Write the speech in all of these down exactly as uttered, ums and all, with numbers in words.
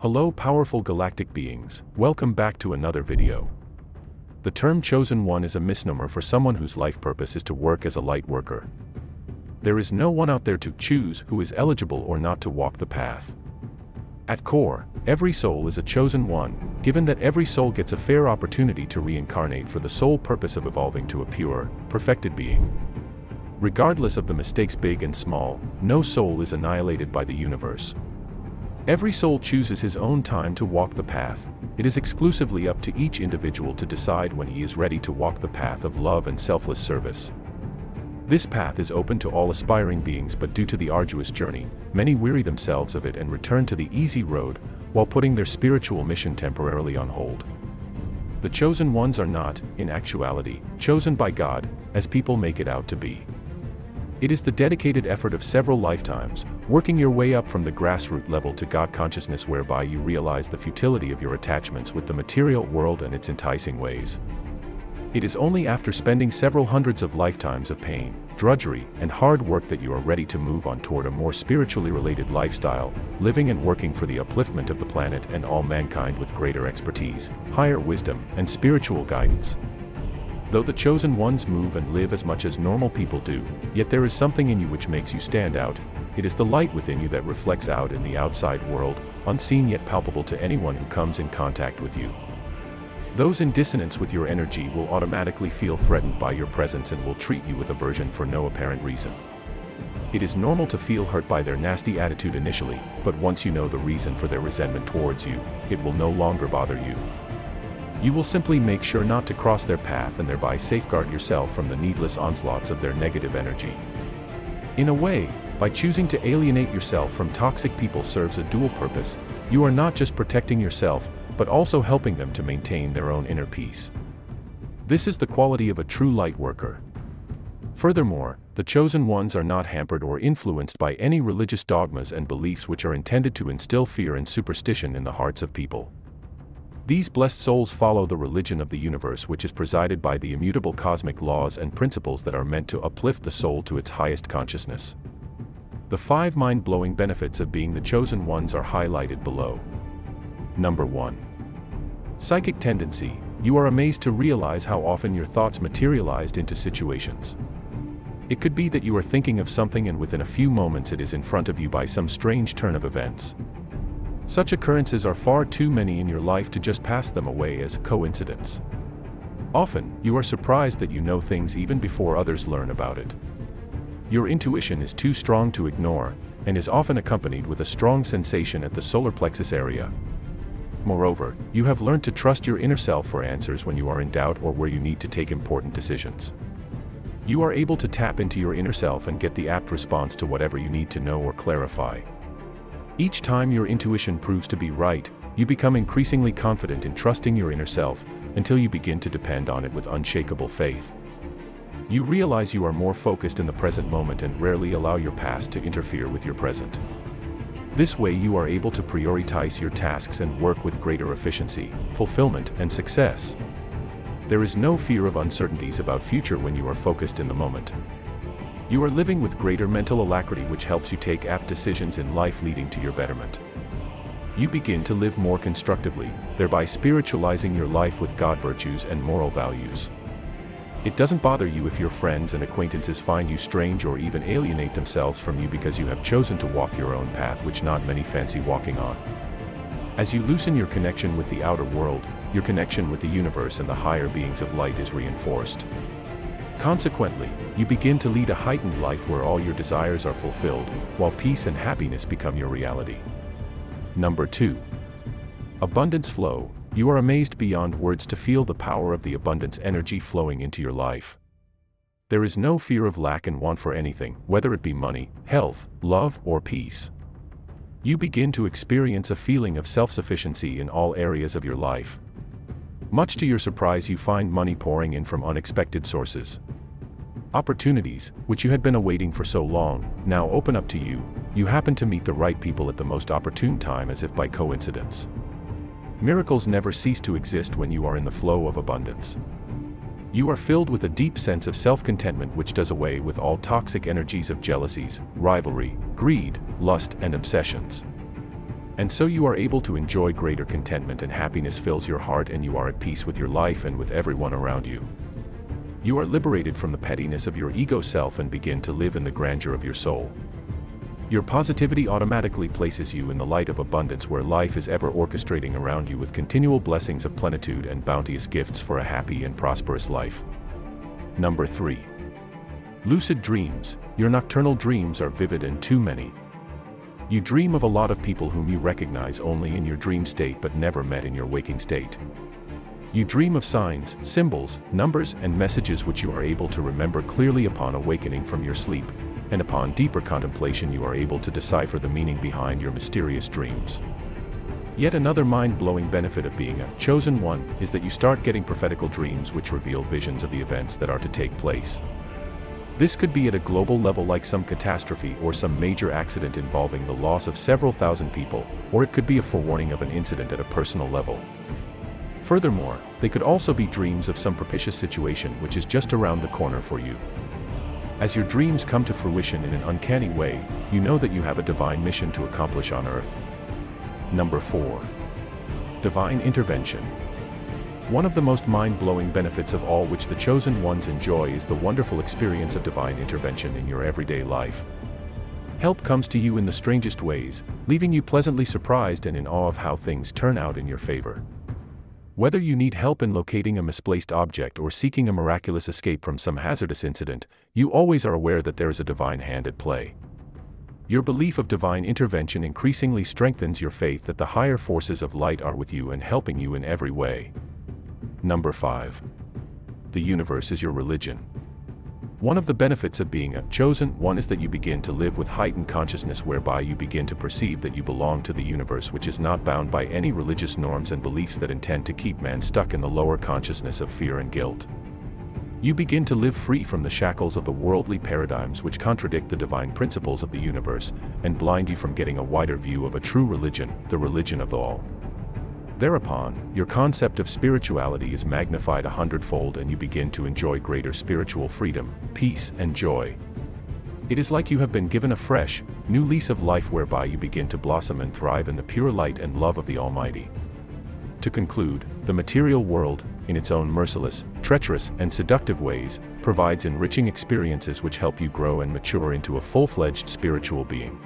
Hello powerful galactic beings, welcome back to another video. The term Chosen One is a misnomer for someone whose life purpose is to work as a light worker. There is no one out there to choose who is eligible or not to walk the path. At core, every soul is a Chosen One, given that every soul gets a fair opportunity to reincarnate for the sole purpose of evolving to a pure, perfected being. Regardless of the mistakes big and small, no soul is annihilated by the universe. Every soul chooses his own time to walk the path. It is exclusively up to each individual to decide when he is ready to walk the path of love and selfless service. This path is open to all aspiring beings, but due to the arduous journey, many weary themselves of it and return to the easy road, while putting their spiritual mission temporarily on hold. The Chosen Ones are not, in actuality, chosen by God, as people make it out to be. It is the dedicated effort of several lifetimes, working your way up from the grassroots level to God consciousness, whereby you realize the futility of your attachments with the material world and its enticing ways. It is only after spending several hundreds of lifetimes of pain, drudgery, and hard work that you are ready to move on toward a more spiritually related lifestyle, living and working for the upliftment of the planet and all mankind with greater expertise, higher wisdom, and spiritual guidance. Though the Chosen Ones move and live as much as normal people do, yet there is something in you which makes you stand out. It is the light within you that reflects out in the outside world, unseen yet palpable to anyone who comes in contact with you. Those in dissonance with your energy will automatically feel threatened by your presence and will treat you with aversion for no apparent reason. It is normal to feel hurt by their nasty attitude initially, but once you know the reason for their resentment towards you, it will no longer bother you. You will simply make sure not to cross their path and thereby safeguard yourself from the needless onslaughts of their negative energy. In a way, by choosing to alienate yourself from toxic people serves a dual purpose. You are not just protecting yourself, but also helping them to maintain their own inner peace. This is the quality of a true light worker. Furthermore, the Chosen Ones are not hampered or influenced by any religious dogmas and beliefs which are intended to instill fear and superstition in the hearts of people. These blessed souls follow the religion of the universe, which is presided by the immutable cosmic laws and principles that are meant to uplift the soul to its highest consciousness. The five mind-blowing benefits of being the Chosen Ones are highlighted below. Number one. Psychic tendency. You are amazed to realize how often your thoughts materialized into situations. It could be that you are thinking of something and within a few moments it is in front of you by some strange turn of events. Such occurrences are far too many in your life to just pass them away as coincidence. Often, you are surprised that you know things even before others learn about it. Your intuition is too strong to ignore, and is often accompanied with a strong sensation at the solar plexus area. Moreover, you have learned to trust your inner self for answers when you are in doubt or where you need to take important decisions. You are able to tap into your inner self and get the apt response to whatever you need to know or clarify. Each time your intuition proves to be right, you become increasingly confident in trusting your inner self, until you begin to depend on it with unshakable faith. You realize you are more focused in the present moment and rarely allow your past to interfere with your present. This way you are able to prioritize your tasks and work with greater efficiency, fulfillment, and success. There is no fear of uncertainties about future when you are focused in the moment. You are living with greater mental alacrity, which helps you take apt decisions in life, leading to your betterment. You begin to live more constructively, thereby spiritualizing your life with God virtues and moral values. It doesn't bother you if your friends and acquaintances find you strange or even alienate themselves from you, because you have chosen to walk your own path, which not many fancy walking on. As you loosen your connection with the outer world, your connection with the universe and the higher beings of light is reinforced. Consequently, you begin to lead a heightened life where all your desires are fulfilled, while peace and happiness become your reality. Number two. Abundance flow. You are amazed beyond words to feel the power of the abundance energy flowing into your life. There is no fear of lack and want for anything, whether it be money, health, love, or peace. You begin to experience a feeling of self-sufficiency in all areas of your life. Much to your surprise, you find money pouring in from unexpected sources. Opportunities, which you had been awaiting for so long, now open up to you. You happen to meet the right people at the most opportune time, as if by coincidence. Miracles never cease to exist when you are in the flow of abundance. You are filled with a deep sense of self-contentment, which does away with all toxic energies of jealousies, rivalry, greed, lust, and obsessions. And so you are able to enjoy greater contentment, and happiness fills your heart, and you are at peace with your life and with everyone around you. You are liberated from the pettiness of your ego self and begin to live in the grandeur of your soul. Your positivity automatically places you in the light of abundance, where life is ever orchestrating around you with continual blessings of plenitude and bounteous gifts for a happy and prosperous life. Number three. Lucid dreams. Your nocturnal dreams are vivid and too many. You dream of a lot of people whom you recognize only in your dream state but never met in your waking state. You dream of signs, symbols, numbers, and messages which you are able to remember clearly upon awakening from your sleep, and upon deeper contemplation you are able to decipher the meaning behind your mysterious dreams. Yet another mind-blowing benefit of being a chosen one is that you start getting prophetical dreams which reveal visions of the events that are to take place. This could be at a global level, like some catastrophe or some major accident involving the loss of several thousand people, or it could be a forewarning of an incident at a personal level. Furthermore, they could also be dreams of some propitious situation which is just around the corner for you. As your dreams come to fruition in an uncanny way, you know that you have a divine mission to accomplish on Earth. Number four. Divine intervention. One of the most mind-blowing benefits of all which the chosen ones enjoy is the wonderful experience of divine intervention in your everyday life. Help comes to you in the strangest ways, leaving you pleasantly surprised and in awe of how things turn out in your favor. Whether you need help in locating a misplaced object or seeking a miraculous escape from some hazardous incident, you always are aware that there is a divine hand at play. Your belief of divine intervention increasingly strengthens your faith that the higher forces of light are with you and helping you in every way. Number five. The universe is your religion. One of the benefits of being a chosen one is that you begin to live with heightened consciousness, whereby you begin to perceive that you belong to the universe, which is not bound by any religious norms and beliefs that intend to keep man stuck in the lower consciousness of fear and guilt. You begin to live free from the shackles of the worldly paradigms which contradict the divine principles of the universe, and blind you from getting a wider view of a true religion, the religion of all. Thereupon, your concept of spirituality is magnified a hundredfold, and you begin to enjoy greater spiritual freedom, peace, and joy. It is like you have been given a fresh, new lease of life, whereby you begin to blossom and thrive in the pure light and love of the Almighty. To conclude, the material world, in its own merciless, treacherous, and seductive ways, provides enriching experiences which help you grow and mature into a full-fledged spiritual being.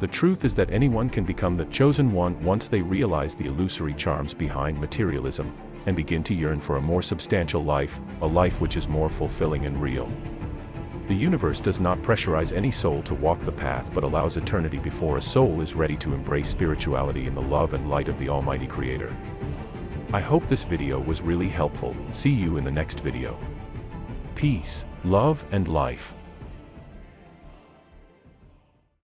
The truth is that anyone can become the chosen one once they realize the illusory charms behind materialism, and begin to yearn for a more substantial life, a life which is more fulfilling and real. The universe does not pressurize any soul to walk the path, but allows eternity before a soul is ready to embrace spirituality in the love and light of the Almighty Creator. I hope this video was really helpful. See you in the next video. Peace, love, and life.